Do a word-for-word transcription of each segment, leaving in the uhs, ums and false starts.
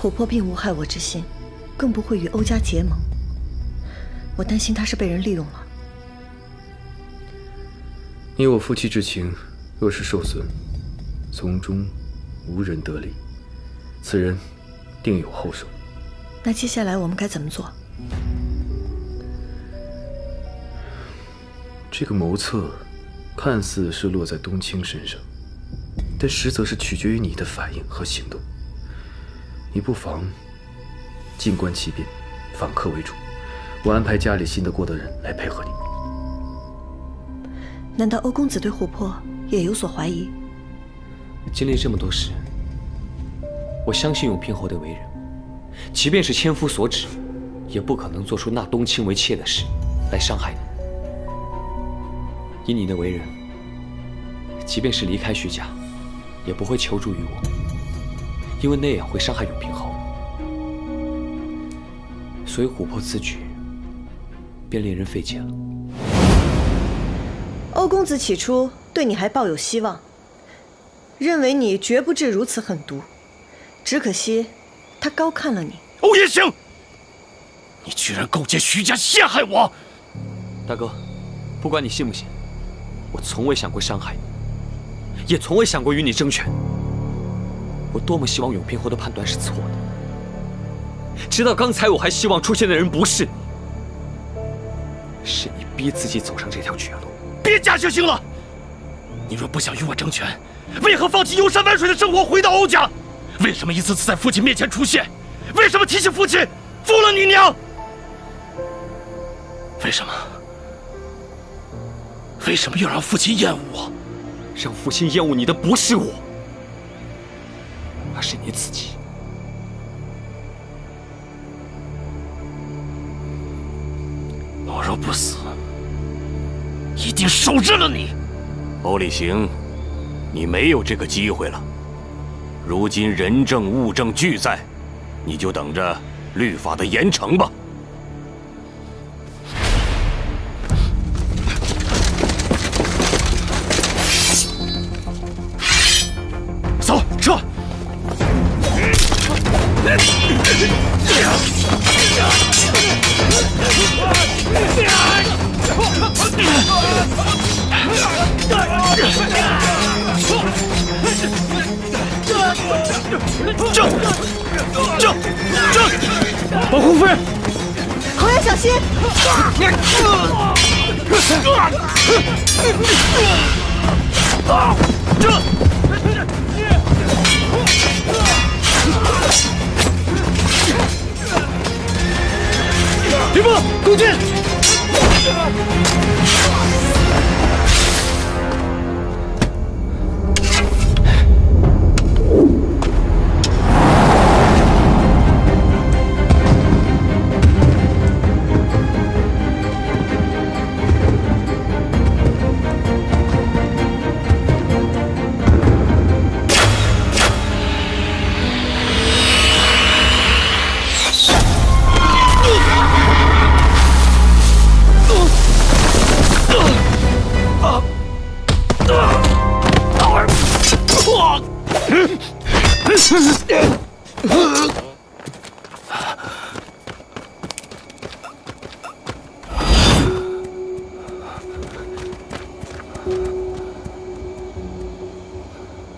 琥珀并无害我之心，更不会与欧家结盟。我担心他是被人利用了。你我夫妻之情，若是受损，从中无人得利，此人定有后手。那接下来我们该怎么做？这个谋策看似是落在冬青身上，但实则是取决于你的反应和行动。 你不妨静观其变，反客为主。我安排家里信得过的人来配合你。难道欧公子对琥珀也有所怀疑？经历这么多事，我相信永平侯的为人，即便是千夫所指，也不可能做出纳冬青为妾的事来伤害你。以你的为人，即便是离开徐家，也不会求助于我。 因为那样会伤害永平侯，所以琥珀此举便令人费解了。欧公子起初对你还抱有希望，认为你绝不至如此狠毒，只可惜他高看了你。欧言行，你居然勾结徐家陷害我！大哥，不管你信不信，我从未想过伤害你，也从未想过与你争权。 我多么希望永平侯的判断是错的，直到刚才我还希望出现的人不是你，是你逼自己走上这条绝路。别假惺惺了！你若不想与我争权，为何放弃游山玩水的生活回到欧家？为什么一次次在父亲面前出现？为什么提醒父亲负了你娘？为什么？为什么要让父亲厌恶我？让父亲厌恶你的不是我。 那是你自己。我若不死，一定收拾了你。欧立行，你没有这个机会了。如今人证物证俱在，你就等着律法的严惩吧。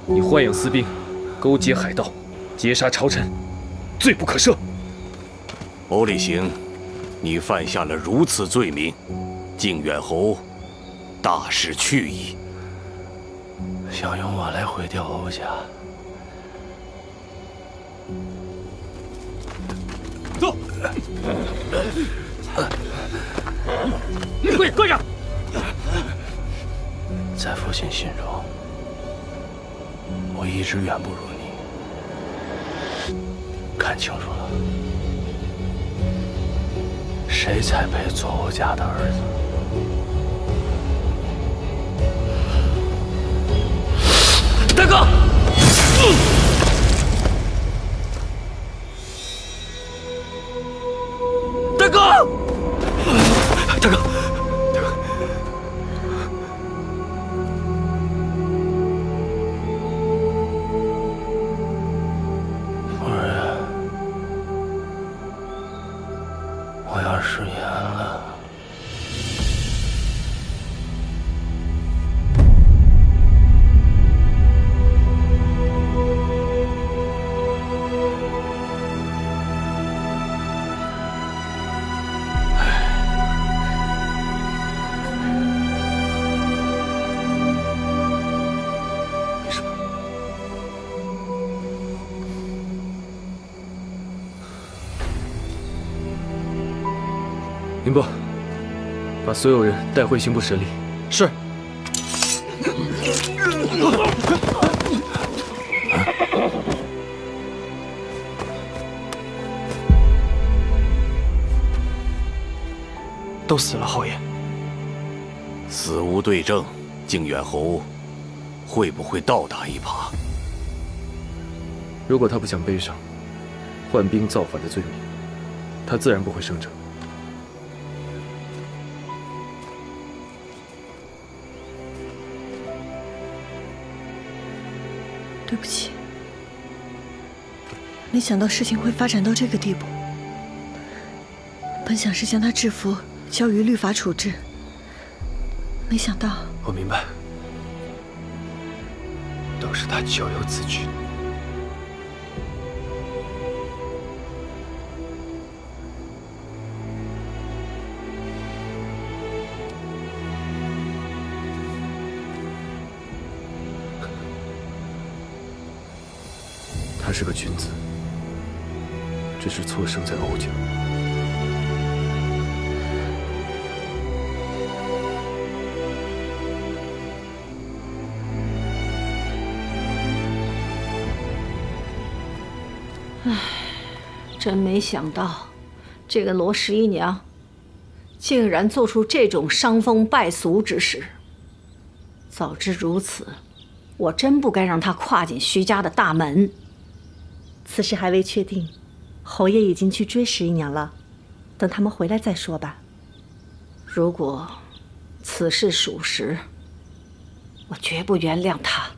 你豢养私兵，勾结海盗，劫杀朝臣，罪不可赦。欧立行，你犯下了如此罪名，靖远侯大势去矣。想用我来毁掉欧家？ 走，跪跪着，在父亲心中，我一直远不如你。看清楚了，谁才配做欧家的儿子？林波，把所有人带回刑部审理。是。 都死了，侯爷。死无对证，靖远侯会不会倒打一耙？如果他不想背上患兵造反的罪名，他自然不会声张。对不起，没想到事情会发展到这个地步。本想是将他制服。 交于律法处置，没想到我明白，都是他咎由自取。他是个君子，只是错生在欧家。 唉，真没想到，这个罗十一娘，竟然做出这种伤风败俗之事。早知如此，我真不该让她跨进徐家的大门。此事还未确定，侯爷已经去追十一娘了，等他们回来再说吧。如果此事属实，我绝不原谅他。